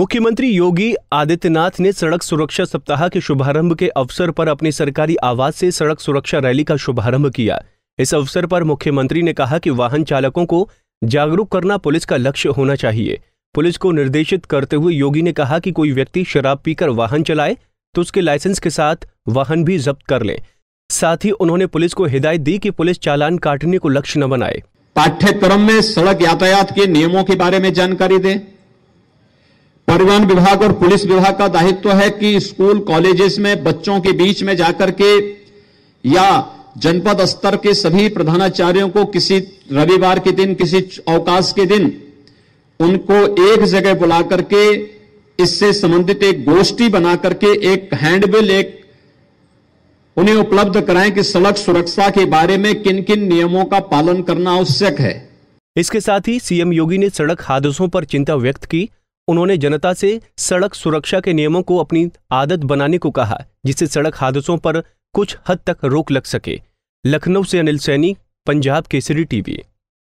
मुख्यमंत्री योगी आदित्यनाथ ने सड़क सुरक्षा सप्ताह के शुभारंभ के अवसर पर अपने सरकारी आवास से सड़क सुरक्षा रैली का शुभारंभ किया। इस अवसर पर मुख्यमंत्री ने कहा कि वाहन चालकों को जागरूक करना पुलिस का लक्ष्य होना चाहिए। पुलिस को निर्देशित करते हुए योगी ने कहा कि कोई व्यक्ति शराब पीकर वाहन चलाए तो उसके लाइसेंस के साथ वाहन भी जब्त कर ले। साथ ही उन्होंने पुलिस को हिदायत दी कि पुलिस चालान काटने को लक्ष्य न बनाए। पाठ्यक्रम में सड़क यातायात के नियमों के बारे में जानकारी दे। परिवहन विभाग और पुलिस विभाग का दायित्व है कि स्कूल कॉलेजेस में बच्चों के बीच में जाकर के या जनपद स्तर के सभी प्रधानाचार्यों को किसी रविवार के दिन, किसी अवकाश के दिन उनको एक जगह बुला करके इससे संबंधित एक गोष्ठी बना करके एक हैंडबिल एक उन्हें उपलब्ध कराएं कि सड़क सुरक्षा के बारे में किन किन नियमों का पालन करना आवश्यक है। इसके साथ ही सीएम योगी ने सड़क हादसों पर चिंता व्यक्त की। उन्होंने जनता से सड़क सुरक्षा के नियमों को अपनी आदत बनाने को कहा, जिससे सड़क हादसों पर कुछ हद तक रोक लग सके। लखनऊ से अनिल सैनी, पंजाब केसरी TV।